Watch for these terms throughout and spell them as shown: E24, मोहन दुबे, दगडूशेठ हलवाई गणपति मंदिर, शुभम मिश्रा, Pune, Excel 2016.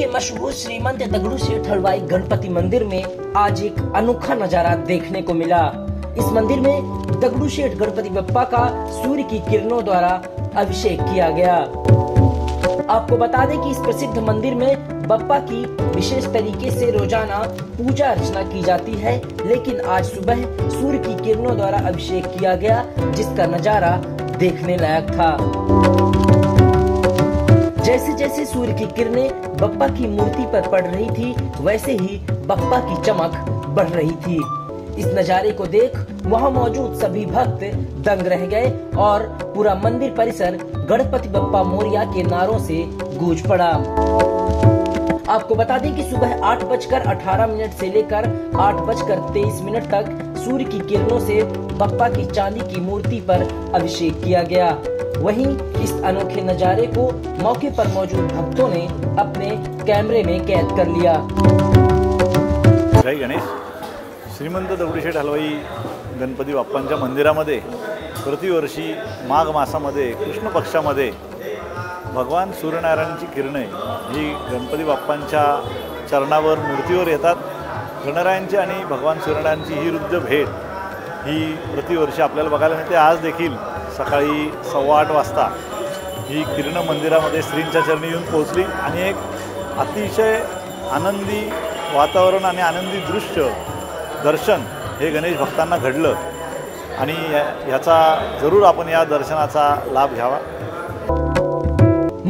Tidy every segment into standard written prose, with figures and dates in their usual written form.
के मशहूर श्रीमंत दगडूशेठ हलवाई गणपति मंदिर में आज एक अनोखा नजारा देखने को मिला। इस मंदिर में दगडूशेठ गणपति बप्पा का सूर्य की किरणों द्वारा अभिषेक किया गया। आपको बता दें कि इस प्रसिद्ध मंदिर में बप्पा की विशेष तरीके से रोजाना पूजा अर्चना की जाती है, लेकिन आज सुबह सूर्य की किरणों द्वारा अभिषेक किया गया, जिसका नजारा देखने लायक था। जैसे जैसे सूर्य की किरणें बप्पा की मूर्ति पर पड़ रही थी, वैसे ही बप्पा की चमक बढ़ रही थी। इस नजारे को देख वहां मौजूद सभी भक्त दंग रह गए और पूरा मंदिर परिसर गणपति बप्पा मोरिया के नारों से गूंज पड़ा। आपको बता दें कि सुबह 8:18 से लेकर 8:23 तक सूर्य की किरणों से बप्पा की चांदी की मूर्ति पर अभिषेक किया गया। वहीं इस अनोखे नजारे को मौके पर मौजूद भक्तों ने अपने कैमरे में कैद कर लिया। जय गणेश। श्रीमंत दगडूशेठ हलवाई गणपती बाप्पांच्या मंदिरामध्ये प्रतिवर्षी माघ मासामध्ये कृष्ण पक्षामध्ये भगवान सूर्यनारायणाची किरणे ही गणपती बाप्पांच्या चरणावर मूर्तीवर येतात। गणरायांची आणि भगवान सूर्यनारायणाची ही रुद्र भेट ही प्रतिवर्षी आपल्याला बघायला मिळते। आज देखील सकाळी 8:15 वाजता ही किरण मंदिरामध्ये श्रींच्या चरणी येऊन पोहोचली आणि एक अतिशय आनंदी वातावरण आणि आनंदी दृश्य दर्शन हे गणेश भक्तांना घडलं आणि याचा जरूर आपण या दर्शनाचा लाभ घ्यावा।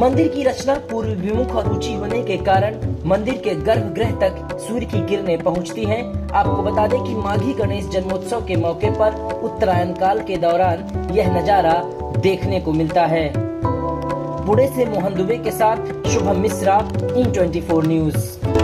मंदिर की रचना पूर्व विमुख और ऊंची होने के कारण मंदिर के गर्भगृह तक सूर्य की किरणें पहुंचती हैं। आपको बता दें कि माघी गणेश जन्मोत्सव के मौके पर उत्तरायण काल के दौरान यह नजारा देखने को मिलता है। पुणे से मोहन दुबे के साथ शुभम मिश्रा, E24 न्यूज।